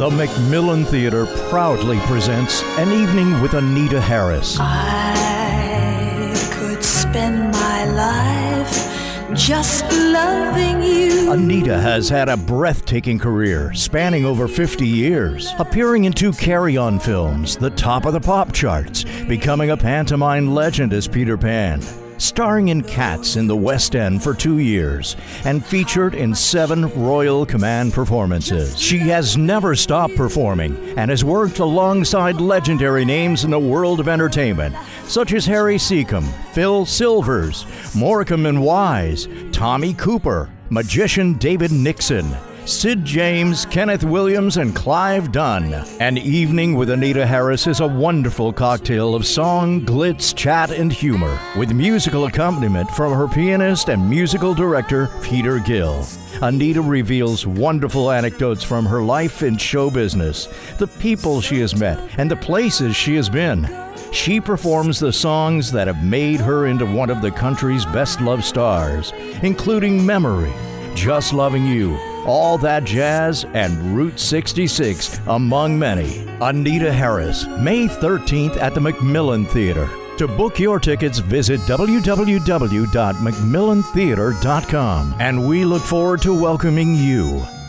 The McMillan Theatre proudly presents An Evening with Anita Harris. I could spend my life just loving you. Anita has had a breathtaking career spanning over 50 years, appearing in 2 Carry On films, the top of the pop charts, becoming a pantomime legend as Peter Pan, starring in Cats in the West End for 2 years, and featured in 7 Royal Command performances. She has never stopped performing and has worked alongside legendary names in the world of entertainment, such as Harry Secombe, Phil Silvers, Morecambe and Wise, Tommy Cooper, magician David Nixon, Sid James, Kenneth Williams, and Clive Dunn. An Evening with Anita Harris is a wonderful cocktail of song, glitz, chat, and humor, with musical accompaniment from her pianist and musical director, Peter Gill. Anita reveals wonderful anecdotes from her life in show business, the people she has met, and the places she has been. She performs the songs that have made her into one of the country's best-loved stars, including Memory, Just Loving You, All That Jazz, and Route 66, among many. Anita Harris, May 13th at the McMillan Theatre. To book your tickets, visit www.mcmillantheatre.com. And we look forward to welcoming you.